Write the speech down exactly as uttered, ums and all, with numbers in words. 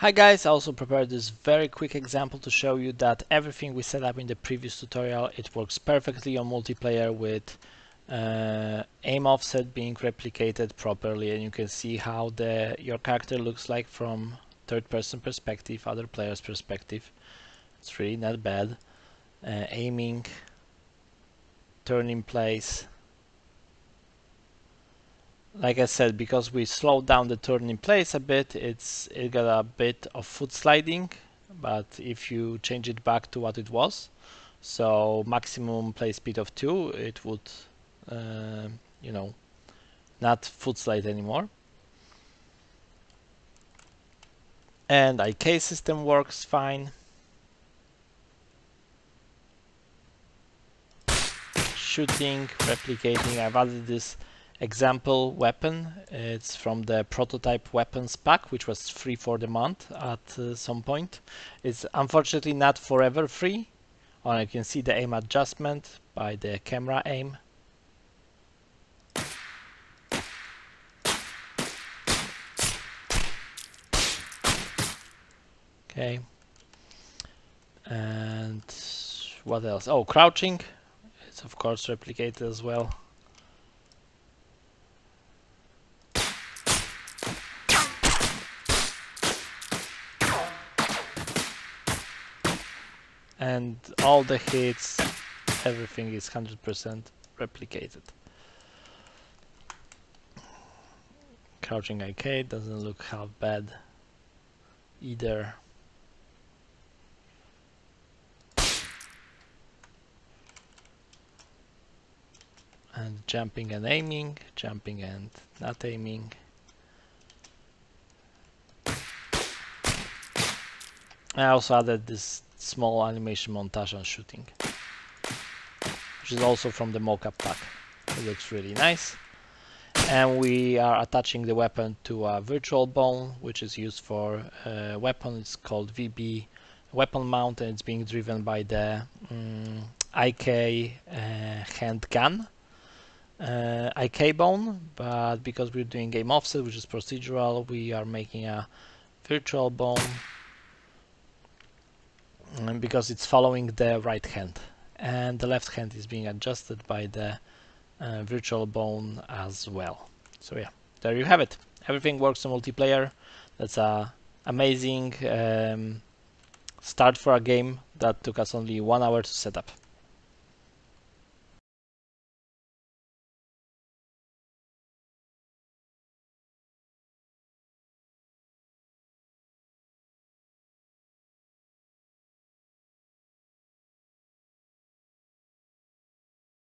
Hi guys, I also prepared this very quick example to show you that everything we set up in the previous tutorial, it works perfectly on multiplayer with uh, aim offset being replicated properly, and you can see how the your character looks like from third person perspective, other players perspective. It's really not bad. Uh, aiming, turn in place. Like I said, because we slowed down the turn in place a bit, it's it got a bit of foot sliding, but if you change it back to what it was, so maximum play speed of two, it would, uh, you know, not foot slide anymore. And I K system works fine. Shooting, replicating, I've added this example weapon. It's from the prototype weapons pack, which was free for the month at uh, some point. It's unfortunately not forever free. Or you can see the aim adjustment by the camera aim. Okay. And what else? Oh, crouching. It's of course replicated as well. And all the hits, everything is one hundred percent replicated. Crouching I K doesn't look half bad either. And jumping and aiming, jumping and not aiming. I also added this small animation montage on shooting, which is also from the mock-up pack. It looks really nice. And we are attaching the weapon to a virtual bone, which is used for a weapon. It's called V B weapon mount, and it's being driven by the um, I K uh, handgun, uh, I K bone. But because we're doing aim offset, which is procedural, we are making a virtual bone. And because it's following the right hand, and the left hand is being adjusted by the uh, virtual bone as well. So yeah, there you have it. Everything works in multiplayer. That's a amazing um, start for a game that took us only one hour to set up.